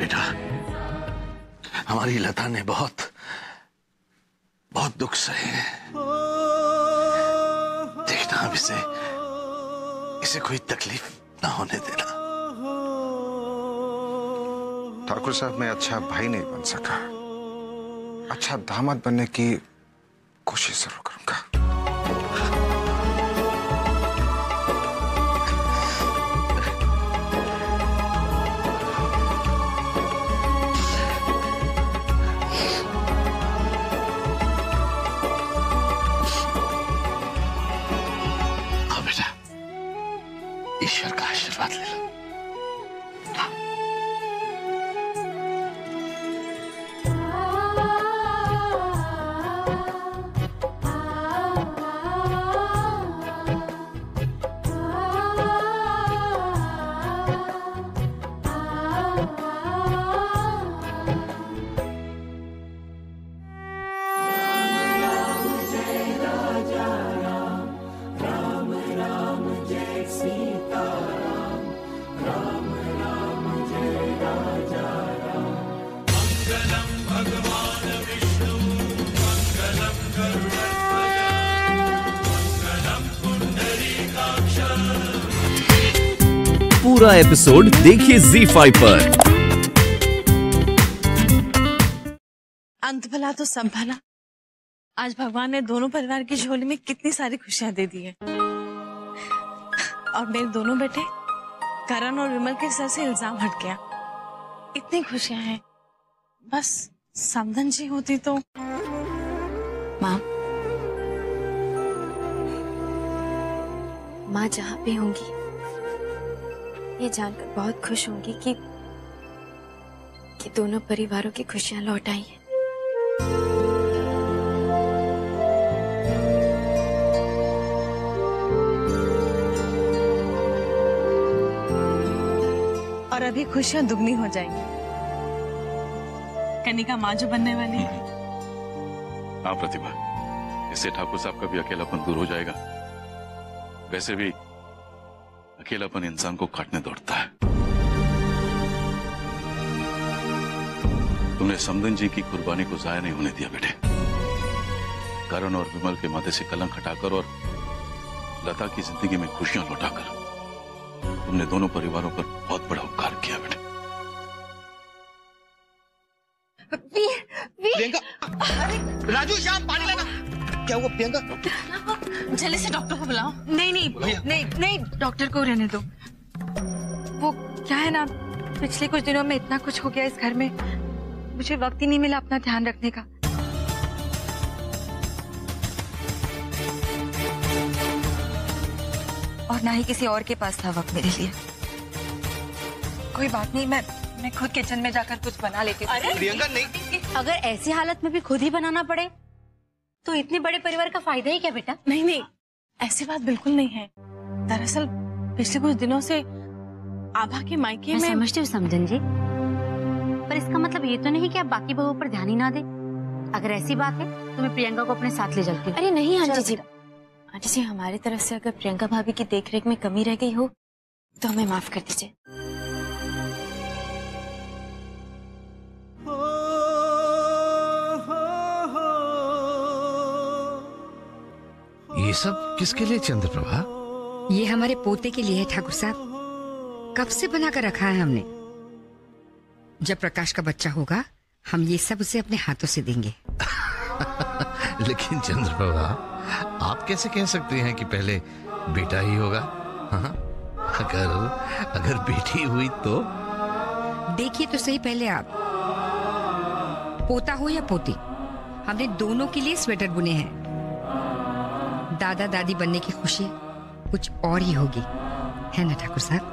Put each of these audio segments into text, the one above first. बेटा, हमारी लता ने बहुत बहुत दुख सहे हैं। देखना अब इसे कोई तकलीफ ना होने देना। ठाकुर साहब, मैं अच्छा भाई नहीं बन सका, अच्छा दामाद बनने की कोशिश जरूर करूंगा। ईश्वर का आशीर्वाद ले लो। पूरा एपिसोड देखिए Z5 पर। अंत भला तो सब भला। आज भगवान ने दोनों परिवार की झोली में कितनी सारी खुशियां दे दी है। और मेरे दोनों बेटे करण और विमल के सर से इल्जाम हट गया। इतनी खुशियां हैं। बस समधन जी होती तो। माँ जहाँ पे होंगी ये जानकर बहुत खुश होंगी कि दोनों परिवारों की खुशियां लौट आई हैं। और अभी खुशियां दुगनी हो जाएंगी। कनिका माँ जो बनने वाली है। हाँ प्रतिभा, इससे ठाकुर साहब का भी अकेलापन दूर हो जाएगा। वैसे भी अकेलापन इंसान को काटने दौड़ता है। तुमने समधन जी की कुर्बानी को जाया नहीं होने दिया बेटे। करण और विमल के माथे से कलंक हटाकर और लता की जिंदगी में खुशियां लौटाकर तुमने दोनों परिवारों पर बहुत बड़ा उपकार किया बेटे। प्रियंका, राजू श्याम पानी लाना। क्या हुआ प्रियंका? जल्दी से डॉक्टर को बुलाओ। नहीं नहीं नहीं नहीं, डॉक्टर को रहने दो। वो क्या है ना, पिछले कुछ दिनों में इतना कुछ हो गया इस घर में, मुझे वक्त ही नहीं मिला अपना ध्यान रखने का। और ना ही किसी और के पास था वक्त मेरे लिए। कोई बात नहीं, मैं खुद किचन में जाकर कुछ बना लेती हूँ। अरे प्रियंका नहीं, अगर ऐसी हालत में भी खुद ही बनाना पड़े तो इतने बड़े परिवार का फायदा ही क्या बेटा? नहीं नहीं, ऐसी बात बिल्कुल नहीं है। दरअसल पिछले कुछ दिनों से आभा के मायके में। समझती हूँ समझन जी, पर इसका मतलब ये तो नहीं कि आप बाकी बहुओं पर ध्यान ही ना दे। अगर ऐसी बात है तो मैं प्रियंका को अपने साथ ले चलती हूँ। अरे नहीं आंटी जी, आंटी जी हमारी तरफ से अगर प्रियंका भाभी की देखरेख में कमी रह गई हो तो हमें माफ कर दीजिए। ये सब किसके लिए चंद्रप्रभा? ये हमारे पोते के लिए है ठाकुर साहब। कब से बना कर रखा है हमने। जब प्रकाश का बच्चा होगा हम ये सब उसे अपने हाथों से देंगे। लेकिन चंद्रप्रभा, आप कैसे कह सकती हैं कि पहले बेटा ही होगा? हाँ? अगर बेटी हुई तो? देखिए तो सही पहले आप, पोता हो या पोती, हमने दोनों के लिए स्वेटर बुने हैं। दादा दादी बनने की खुशी कुछ और ही होगी, है ना ठाकुर साहब?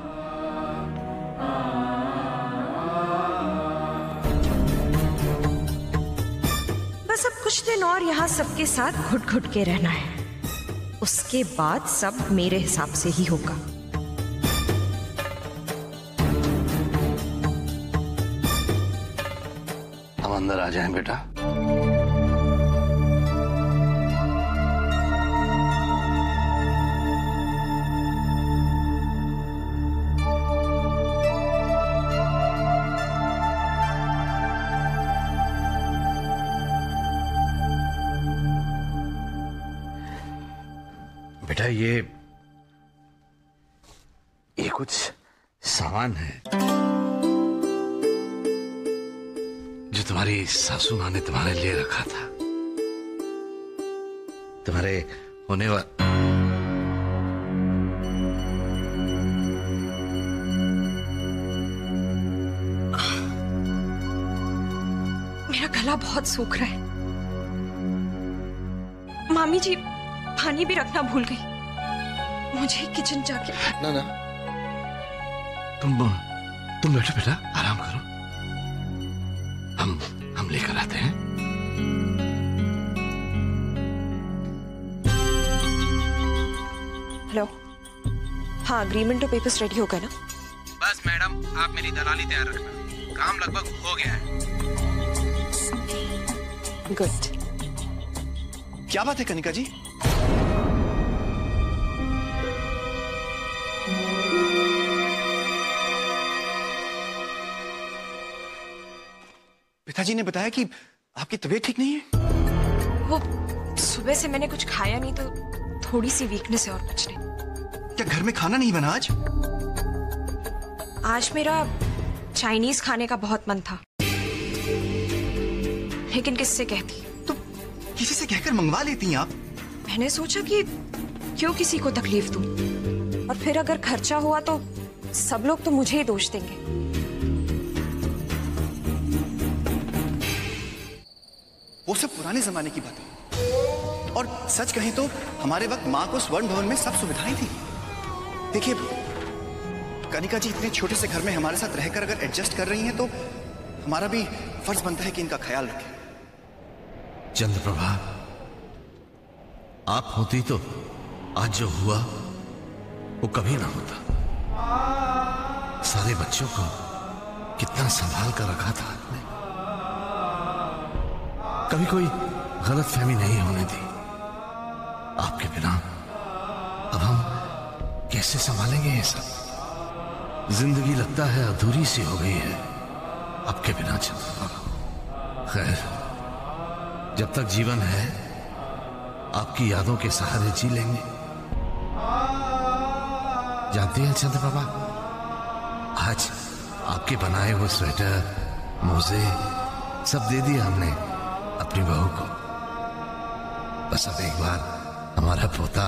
बस अब कुछ दिन और यहाँ सबके साथ घुट घुट के रहना है, उसके बाद सब मेरे हिसाब से ही होगा। हम अंदर आ जाएं बेटा। बेटा ये कुछ सामान है जो तुम्हारी सासू माँ ने तुम्हारे लिए रखा था। तुम्हारे होने वाला मेरा गला बहुत सूख रहा है। मामी जी पानी भी रखना भूल गई, मुझे किचन जाके। ना ना तुम बैठो बेटा, आराम करो, हम लेकर आते हैं। हेलो, हाँ अग्रीमेंट और पेपर्स रेडी हो गए ना? बस मैडम आप मेरी दलाली तैयार रखना, काम लगभग हो गया है। गुड, क्या बात है कनिका जी? पिताजी ने बताया कि आपकी तबीयत ठीक नहीं है। वो सुबह से मैंने कुछ खाया नहीं तो थोड़ी सी वीकनेस है और कुछ नहीं। क्या घर में खाना नहीं बना आज? आज मेरा चाइनीज खाने का बहुत मन था, लेकिन किससे कहती। तो किसी से कहकर मंगवा लेती हैं आप? मैंने सोचा कि क्यों किसी को तकलीफ दूं, और फिर अगर खर्चा हुआ तो सब लोग तो मुझे ही दोष देंगे। वो सब पुराने जमाने की बात है, और सच कहें तो हमारे वक्त माँ को स्वर्ण भवन में सब सुविधाएं थी। देखिए कनिका जी इतने छोटे से घर में हमारे साथ रहकर अगर एडजस्ट कर रही हैं तो हमारा भी फर्ज बनता है कि इनका ख्याल रखें। चंद्रप्रभा आप होती तो आज जो हुआ वो कभी ना होता। सारे बच्चों को कितना संभाल कर रखा था आपने, कभी कोई गलतफहमी नहीं होने दी। आपके बिना अब हम कैसे संभालेंगे ये सब? जिंदगी लगता है अधूरी सी हो गई है आपके बिना चंद्रप्रभा। खैर जब तक जीवन है आपकी यादों के सहारे जी लेंगे। जानती हैं चंद्रप्रभा, आज आपके बनाए हुए स्वेटर, मोजे सब दे दिए हमने अपनी बहू को। बस अब एक बार हमारा पोता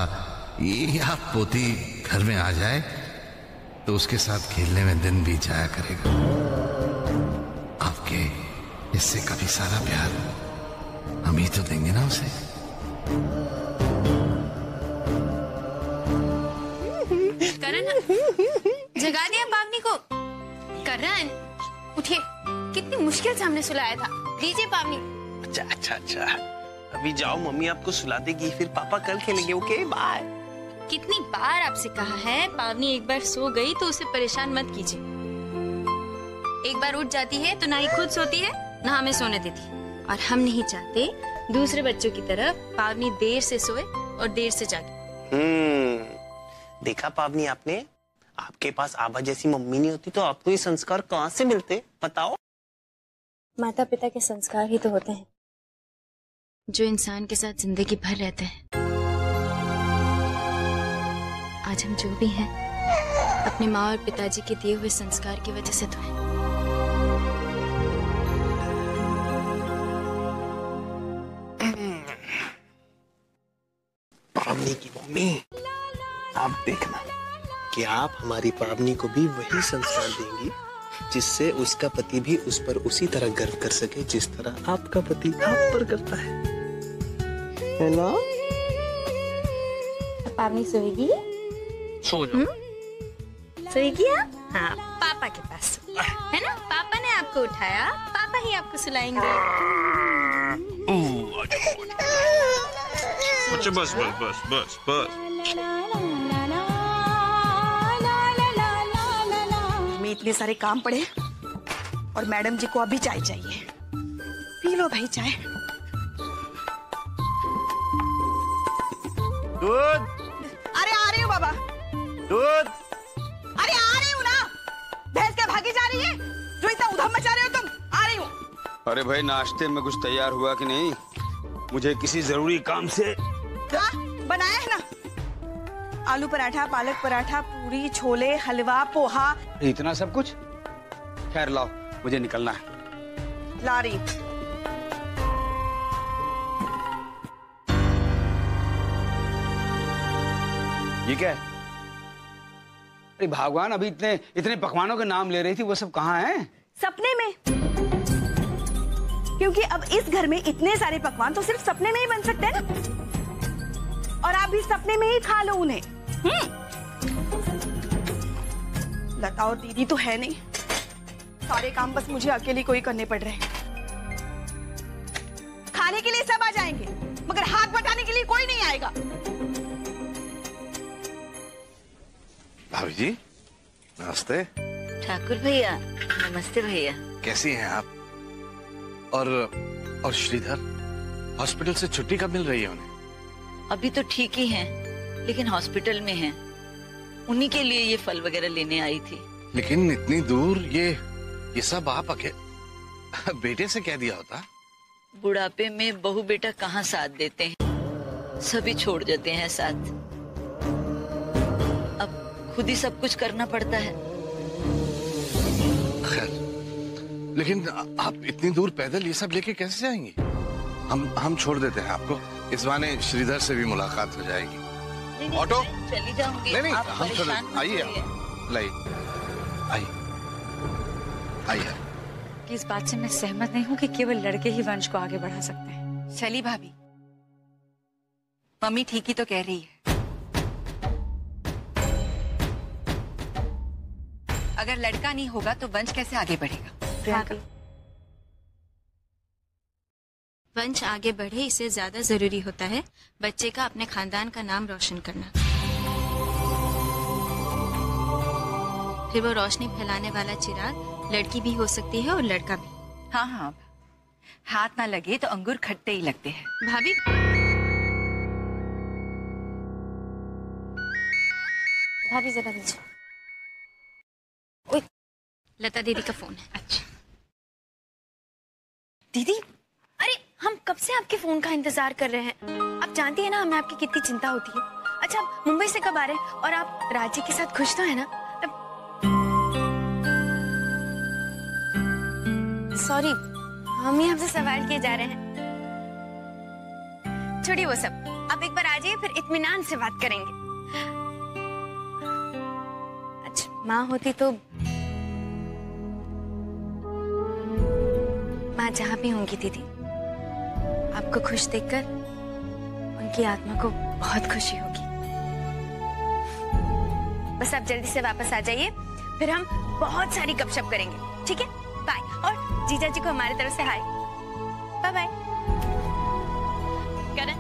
या पोती घर में आ जाए तो उसके साथ खेलने में दिन बीत जाया करेगा। आपके इससे कभी सारा प्यार हम ही तो देंगे ना उसे। करण, जगा दिया बागनी को। करण उठिए, कितनी मुश्किल से हमने सुलाया था। लीजिए बागनी। अच्छा अभी जाओ, मम्मी आपको सुला देगी, फिर पापा कल खेलेंगे। Okay bye. कितनी बार आपसे कहा है, पावनी एक बार सो गई तो उसे परेशान मत कीजिए। एक बार उठ जाती है तो ना ही खुद सोती है ना हमें सोने देती है, और हम नहीं चाहते दूसरे बच्चों की तरह पावनी देर से सोए और देर से जागे। देखा पावनी आपने, आपके पास आभा जैसी मम्मी नहीं होती तो आपको ये संस्कार कहाँ से मिलते बताओ? माता पिता के संस्कार ही तो होते हैं जो इंसान के साथ जिंदगी भर रहते हैं। आज हम जो भी हैं अपने माँ और पिताजी के दिए हुए संस्कार की वजह से तो हैं। पावनी की मम्मी, आप देखना कि आप हमारी पावनी को भी वही संस्कार देंगी जिससे उसका पति भी उस पर उसी तरह गर्व कर सके जिस तरह आपका पति आप पर करता है ना? पावनी सोएगी? सो जाओ। सोएगी आप? हाँ, पापा के पास है ना? पापा ने आपको उठाया, पापा ही आपको सुलाएंगे। अच्छा बस बस बस बस बस, इतने सारे काम पड़े और मैडम जी को अभी चाय चाहिए। पी लो भाई चाय। दूध। अरे आ रही हूँ बाबा। दूध। अरे आ रही हूँ ना, भैंस क्या भागी जा रही है जो इतना उधम मचा रहे हो तुम? आ रही हूँ। अरे भाई नाश्ते में कुछ तैयार हुआ कि नहीं? मुझे किसी जरूरी काम से बनाया है ना, आलू पराठा, पालक पराठा, पूरी, छोले, हलवा, पोहा। इतना सब कुछ? खैर लाओ, मुझे निकलना है। ला रही। ये क्या है? अरे भगवान, अभी इतने पकवानों के नाम ले रही थी, वो सब कहाँ हैं? सपने में। क्योंकि अब इस घर में इतने सारे पकवान तो सिर्फ सपने में ही बन सकते हैं ना, और आप भी सपने में ही खा लो उन्हें। लता और दीदी तो है नहीं, सारे काम बस मुझे अकेली को ही करने पड़ रहे हैं। खाने के लिए सब आ जाएंगे मगर हाथ बटाने के लिए कोई नहीं आएगा। भाभी जी नमस्ते। ठाकुर भैया नमस्ते। भैया कैसी हैं आप? और श्रीधर हॉस्पिटल से छुट्टी कब मिल रही है उन्हें? अभी तो ठीक ही हैं, लेकिन हॉस्पिटल में हैं। उन्हीं के लिए ये फल वगैरह लेने आई थी। लेकिन इतनी दूर ये सब आप अकेले बेटे से कह दिया होता। बुढ़ापे में बहू बेटा कहाँ साथ देते हैं, सभी छोड़ जाते हैं साथ। खुद ही सब कुछ करना पड़ता है। खैर, लेकिन आप इतनी दूर पैदल ये सब लेके कैसे जाएंगी? हम छोड़ देते हैं आपको, इस बहाने श्रीधर से भी मुलाकात हो जाएगी। ऑटो चली जाऊंगी। नहीं, हम छोड़ देते। आइए आइए। इस बात से मैं सहमत नहीं हूँ कि केवल लड़के ही वंश को आगे बढ़ा सकते हैं। चली भाभी, मम्मी ठीक ही तो कह रही है। अगर लड़का नहीं होगा तो वंश कैसे आगे बढ़ेगा? वंश आगे बढ़े इससे ज्यादा जरूरी होता है बच्चे का अपने खानदान का नाम रोशन करना। फिर वो रोशनी फैलाने वाला चिराग लड़की भी हो सकती है और लड़का भी। हाँ, हाथ ना लगे तो अंगूर खट्टे ही लगते हैं। भाभी भाभी जरा नीचे। लता दीदी का फोन है। अच्छा दीदी, अरे हम कब से आपके फोन का इंतजार कर रहे हैं। आप जानती है ना हमें आपकी कितनी चिंता होती है। अच्छा आप मुंबई से कब आ रहे हैं? और आप राज्य के साथ खुश तो है ना? सॉरी, हम ही आपसे सवाल किए जा रहे हैं। छोड़िए वो सब, आप एक बार आ जाइए फिर इत्मीनान से बात करेंगे। अच्छा माँ होती तो माँ जहाँ भी होंगी दीदी, आपको खुश देखकर उनकी आत्मा को बहुत खुशी होगी। बस आप जल्दी से वापस आ जाइए फिर हम बहुत सारी गपशप करेंगे। ठीक है, बाय। और जीजा जी को हमारे तरफ से हाय। Bye bye. करण,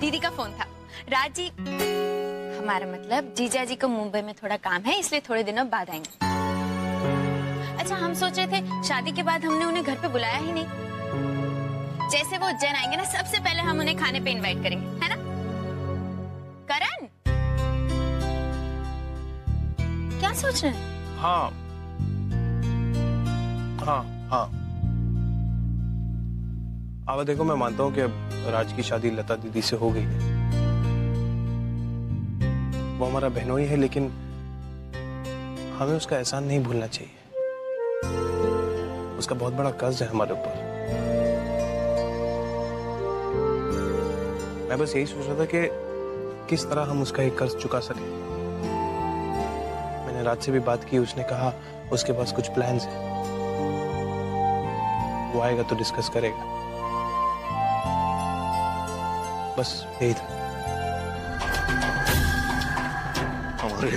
दीदी का फोन था। राजी, हमारा मतलब जीजा जी को मुंबई में थोड़ा काम है इसलिए थोड़े दिनों बाद आएंगे। अच्छा हम सोच रहे थे शादी के बाद हमने उन्हें घर पे बुलाया ही नहीं। जैसे वो उज्जैन आएंगे ना सबसे पहले हम उन्हें खाने पे इनवाइट करेंगे, है ना करण? क्या सोच रहे हैं? हाँ। अब देखो मैं मानता हूँ कि राज की शादी लता दीदी से हो गई है, वो हमारा बहनोई है, लेकिन हमें उसका एहसान नहीं भूलना चाहिए। उसका बहुत बड़ा कर्ज है हमारे ऊपर। मैं बस यही सोच रहा था कि किस तरह हम उसका एक कर्ज चुका सकें। मैंने रात से भी बात की, उसने कहा उसके पास कुछ प्लान्स हैं, वो आएगा तो डिस्कस करेगा। बस यही था। हमारे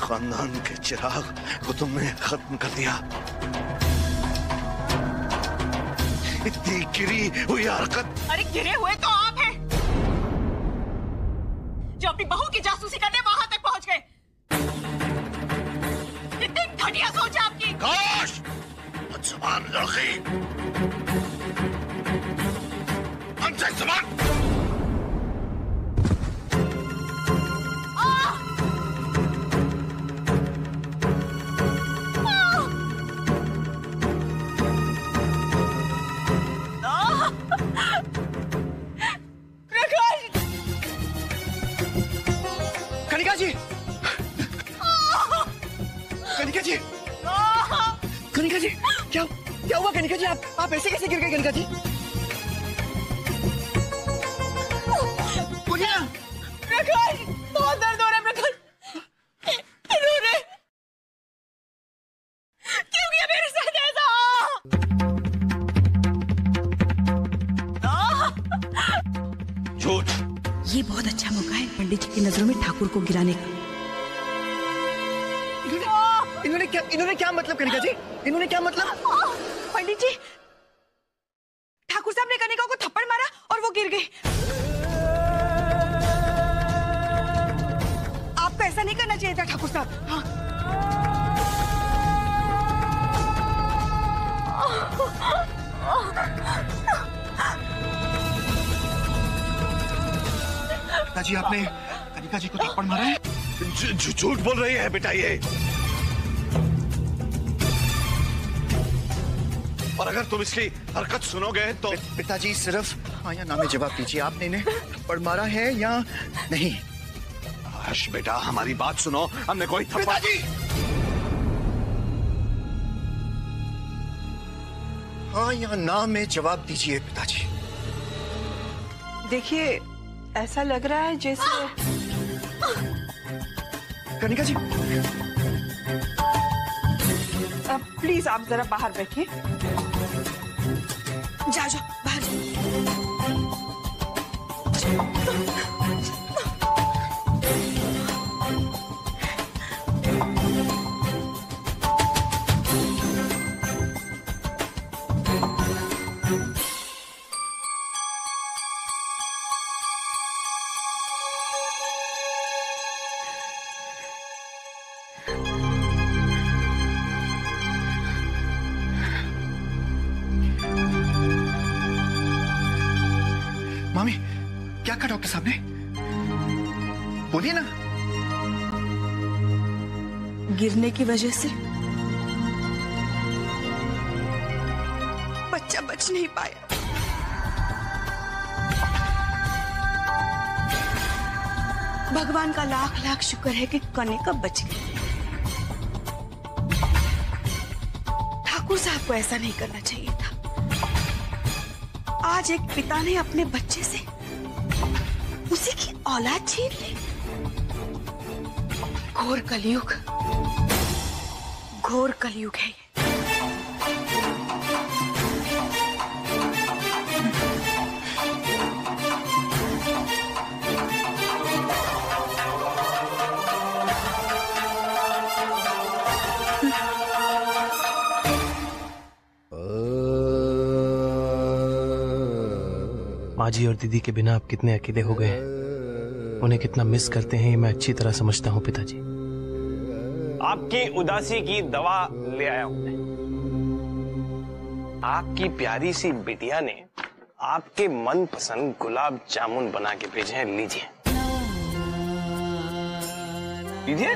खानदान के चिराग को तुमने खत्म कर दिया। इतनी गिरी हुई हरकत। अरे गिरे हुए तो आप हैं जो अपनी बहू की जासूसी करने वहां तक पहुंच गए। इतनी घटिया सोच आपकी। काश बदसमान लड़की, हमसे समान। क्या क्या हुआ कनिका जी? आप ऐसे कैसे गिर गए कनिका जी? बोलिए ना। प्रखर, बहुत दर्द हो रहा है प्रखर। रो रहे। क्यों किया मेरे साथ ऐसा? झूठ। ये बहुत अच्छा मौका है पंडित जी की नजरों में ठाकुर को गिराने का। इन्होंने क्या मतलब कनिका जी? इन्होंने क्या मतलब? पंडित जी, ठाकुर साहब ने कनिका को थप्पड़ मारा और वो गिर गई। आपको ऐसा नहीं करना चाहिए था ठाकुर साहब। हाँ। कनिका जी, आपने कनिका जी को थप्पड़ मारा है? झूठ बोल रही है बेटा ये। और अगर तुम इसकी हरकत सुनोगे तो पिताजी सिर्फ हाँ या ना में जवाब दीजिए। आपने इन्हें थप्पड़ मारा है या नहीं? हर्ष बेटा, हमारी बात सुनो, हमने कोई थप्पड़। पिताजी! हाँ या ना में जवाब दीजिए पिताजी। देखिए, ऐसा लग रहा है जैसे कनिका जी। प्लीज आप जरा बाहर बैठिए। जा बाहर। मामी, क्या कहा डॉक्टर साहब ने? बोलिए ना। गिरने की वजह से बच्चा बच नहीं पाया। भगवान का लाख लाख शुक्र है कि कनिका बच गई। ठाकुर साहब को ऐसा नहीं करना चाहिए था। आज एक पिता ने अपने बच्चे से उसी की औलाद छीन ली। घोर कलयुग है माजी और दीदी के बिना आप कितने अकेले हो गए हैं। उन्हें कितना मिस करते हैं ये मैं अच्छी तरह समझता हूँ पिताजी। आपकी उदासी की दवा ले आया हूँ मैं। आपकी प्यारी सी बिटिया ने आपके मनपसंद गुलाब जामुन बना के भेजे हैं, लीजिए लीजिए।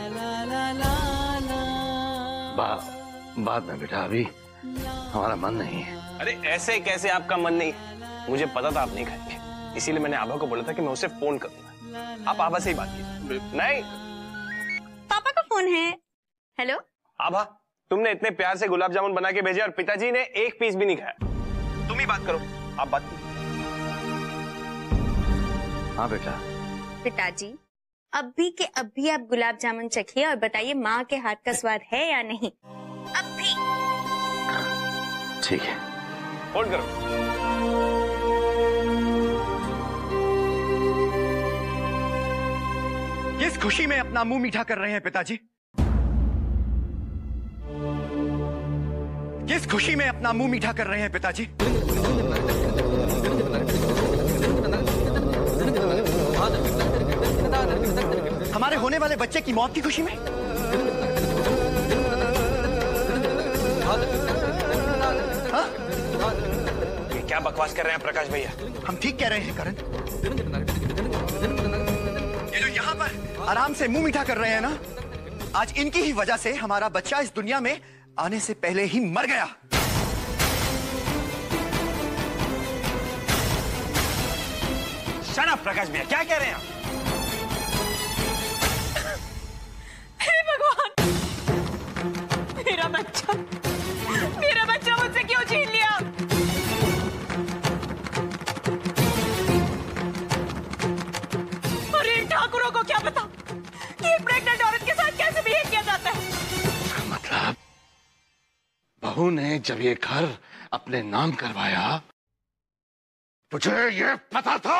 बात ना बेटा, अभी हमारा मन नहीं है। अरे ऐसे कैसे आपका मन नहीं? मुझे पता था आप नहीं खाएंगे, इसीलिए मैंने आभा को बोला था कि मैं उसे फोन करूंगा। आप आभा से ही बात कीजिए। नहीं, पापा का फोन है। हेलो आभा, तुमने इतने प्यार से गुलाब जामुन बना के भेजे और पिताजी ने एक पीस भी नहीं खाया। तुम ही बात करो, आप बात कीजिए। हाँ बेटा। पिताजी, अभी के अभी आप गुलाब जामुन चखिए और बताइए माँ के हाथ का स्वाद है या नहीं। अभी ठीक है, फोन करो। किस खुशी में अपना मुंह मीठा कर रहे हैं पिताजी? किस खुशी में अपना मुंह मीठा कर रहे हैं पिताजी? हमारे होने वाले बच्चे की मौत की खुशी में? हाँ? ये क्या बकवास कर रहे हैं प्रकाश भैया? हम ठीक कह रहे हैं करण। ये जो यहाँ पर आराम से मुंह मीठा कर रहे हैं ना, आज इनकी ही वजह से हमारा बच्चा इस दुनिया में आने से पहले ही मर गया। शट अप प्रकाश भैया, क्या कह रहे हैं आप? हे भगवान, मेरा बच्चा ने जब ये घर अपने नाम करवाया, तुझे ये पता था?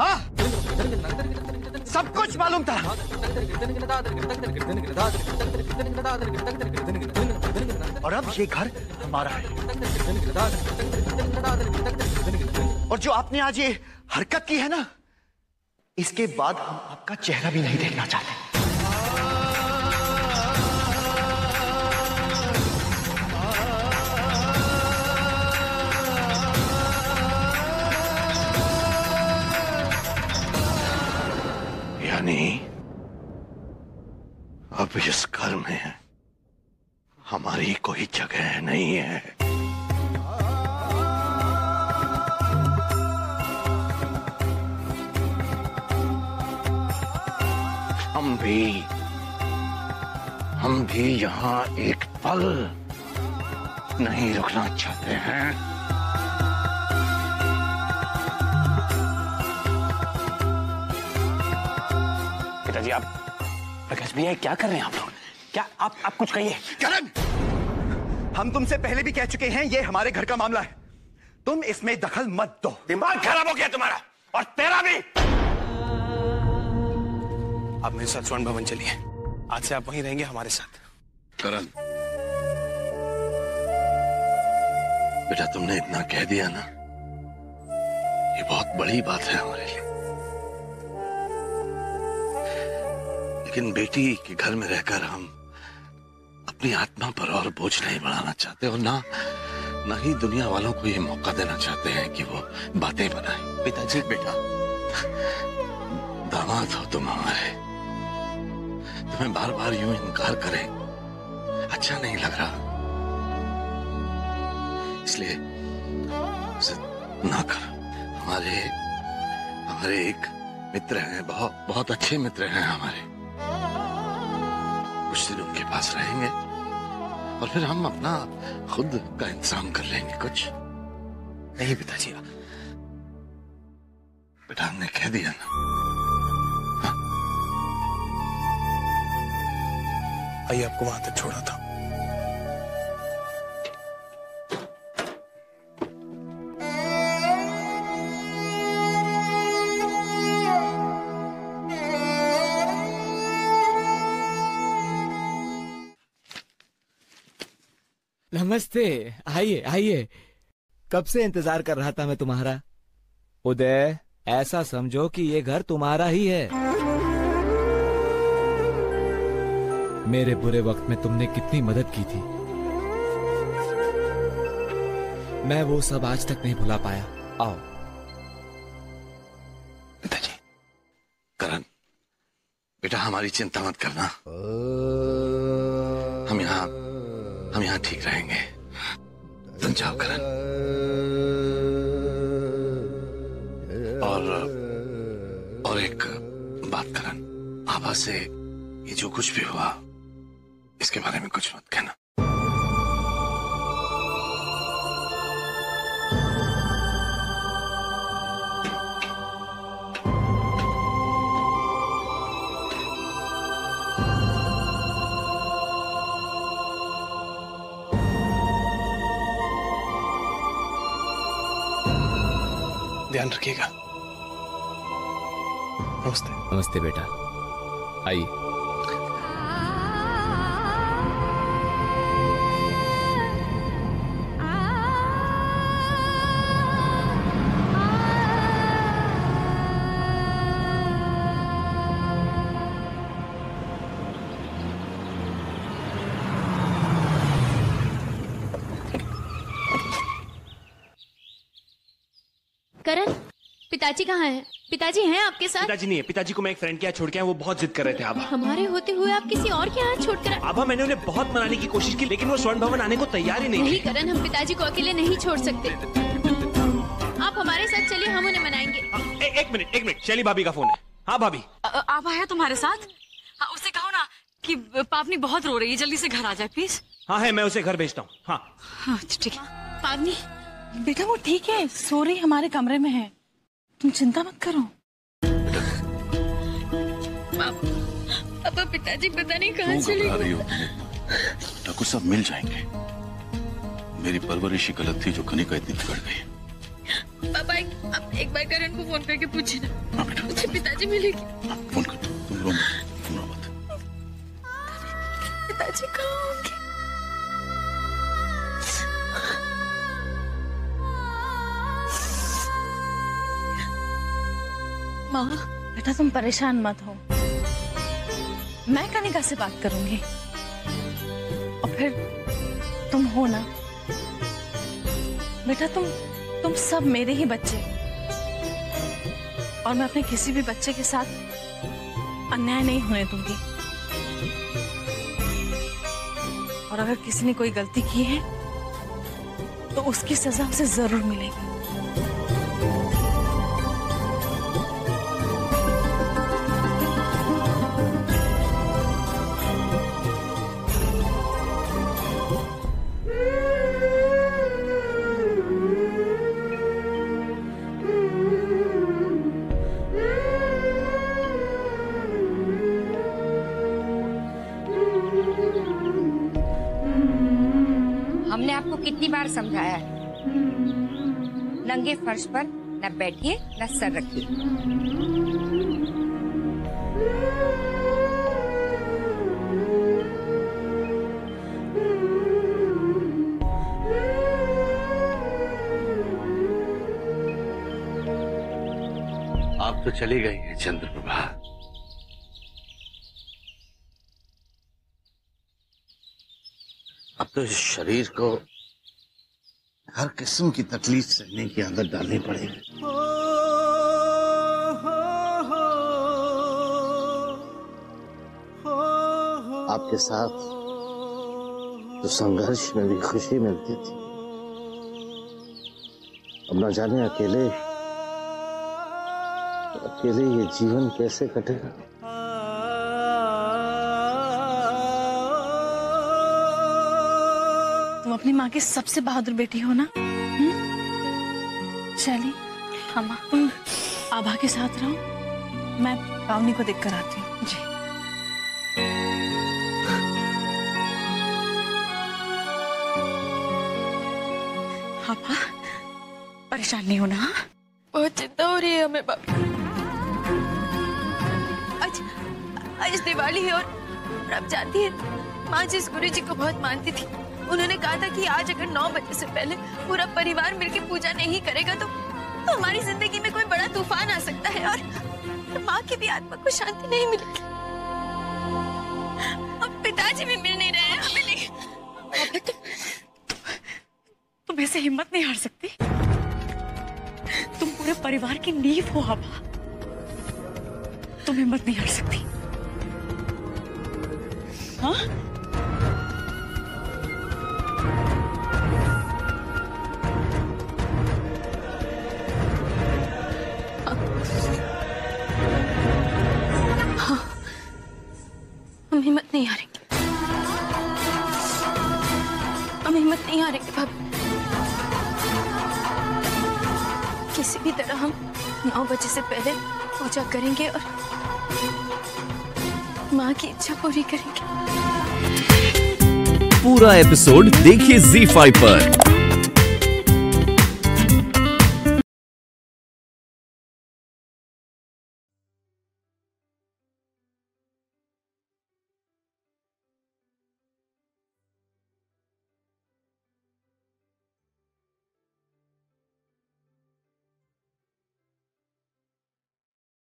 हाँ, सब कुछ मालूम था। और अब ये घर हमारा है। और जो आपने आज ये हरकत की है ना, इसके बाद हम आपका चेहरा भी नहीं देखना चाहते। नहीं, अब इस घर में हमारी कोई जगह नहीं है। हम भी यहां एक पल नहीं रुकना चाहते हैं। जी आप प्रकाश भैया क्या कर रहे हैं आप लोग? क्या आप कुछ कहिए। करण, हम तुमसे पहले भी कह चुके हैं ये हमारे घर का मामला है, तुम इसमें दखल मत दो। दिमाग खराब हो गया तुम्हारा और तेरा भी। आप मेरे साथ स्वर्ण भवन चलिए, आज से आप वहीं रहेंगे हमारे साथ। करण बेटा, तुमने इतना कह दिया ना, ये बहुत बड़ी बात है हमारे लिए। लेकिन बेटी के घर में रहकर हम अपनी आत्मा पर और बोझ नहीं बढ़ाना चाहते और ना ही दुनिया वालों को ये मौका देना चाहते हैं कि वो बातें बनाएं। पिताजी, बेटा दामाद हो तुम हमारे, तुम्हें बार बार यूं इनकार करें अच्छा नहीं लग रहा, इसलिए ना कर। हमारे एक मित्र हैं, बहुत बहुत अच्छे मित्र हैं हमारे, कुछ दिन उनके पास रहेंगे और फिर हम अपना खुद का इंतजाम कर लेंगे। कुछ नहीं पिताजी, बेटा हमने कह दिया ना। हाँ? आइए, आपको वहां तक छोड़ा था। नमस्ते, आइए आइए, कब से इंतजार कर रहा था मैं तुम्हारा। उदय, ऐसा समझो कि ये घर तुम्हारा ही है। मेरे बुरे वक्त में तुमने कितनी मदद की थी, मैं वो सब आज तक नहीं भुला पाया। आओ पिताजी। करण बेटा, हमारी चिंता मत करना, हम यहाँ ठीक रहेंगे। तुम जाओ करण, और एक बात करण, आभा से ये जो कुछ भी हुआ इसके बारे में कुछ मत कहना। ध्यान रखिएगा। नमस्ते। नमस्ते बेटा, आइए। करण, पिताजी कहाँ हैं? पिताजी हैं आपके साथ? पिताजी नहीं है, पिताजी को मैं एक फ्रेंड के यहाँ छोड़ के आया, वो बहुत जिद कर रहे थे। आभा, हमारे होते हुए आप किसी और के यहाँ छोड़कर? आभा, मैंने उन्हें बहुत मनाने की कोशिश की लेकिन वो स्वर्ण भवन आने को तैयार ही नहीं। करण, हम पिताजी को अकेले नहीं छोड़ सकते, आप हमारे साथ चलिए, हम उन्हें मनाएंगे। एक मिनट, शैली भाभी का फोन है। हाँ भाभी, आभा है तुम्हारे साथ? उसे कहो ना कि पावनी बहुत रो रही है, जल्दी से घर आ जाए प्लीज। हाँ है, मैं उसे घर भेजता हूँ। हाँ ठीक है। पावनी बेटा, वो ठीक है, सो रही हमारे कमरे में है, तुम चिंता मत करो। पापा, पिताजी पता नहीं कहाँ चले गए। ठाकुर साहब मिल जाएंगे। मेरी परवरिश ही गलत थी जो कनिका इतनी बिगड़ गई। पापा आप एक बार करण को फोन करके पूछिए ना, मुझे पिताजी मिलेंगे। फोन कर दो, तुम रो मत, तुम रो मत। पिताजी कहाँ होंगे? माँ बेटा तुम परेशान मत हो, मैं कनिका से बात करूंगी और फिर तुम हो ना बेटा, तुम सब मेरे ही बच्चे और मैं अपने किसी भी बच्चे के साथ अन्याय नहीं होने दूंगी। और अगर किसी ने कोई गलती की है तो उसकी सजा उसे जरूर मिलेगी। हमने आपको कितनी बार समझाया है, नंगे फर्श पर न बैठिए न सर रखिए। आप तो चली गई हैं चंद्रप्रभा, अब तो इस शरीर को हर किस्म की तकलीफ सहने की आदत डालनी पड़ेगी। आपके साथ तो संघर्ष में भी खुशी मिलती थी, अब न जाने अकेले अकेले ये जीवन कैसे कटेगा। अपनी माँ की सबसे बहादुर बेटी हो ना शैली। अम्मा तुम आभा के साथ रहो, मैं पावनी को देखकर आती हूँ। जी आभा परेशान नहीं होना, बहुत चिंता हो रही है हमें बाबा। आज दिवाली है और आप जानती है माँ जिस गुरु जी को बहुत मानती थी उन्होंने कहा था कि आज अगर 9 बजे से पहले पूरा परिवार मिलकर पूजा नहीं करेगा तो हमारी जिंदगी में कोई बड़ा तूफान आ सकता है और माँ की भी आत्मा को शांति नहीं मिलेगी। अब पिताजी भी मिल नहीं रहे हैं हमें, नहीं तुम ऐसे हिम्मत नहीं हार सकती, तुम पूरे परिवार की नींव हो आभा, तुम हिम्मत नहीं हार सकती। हाँ हिम्मत नहीं हारेंगे, हम हिम्मत नहीं हारेंगे भाभी। किसी भी तरह हम 9 बजे से पहले पूजा करेंगे और माँ की इच्छा पूरी करेंगे। पूरा एपिसोड देखिए Z5 पर।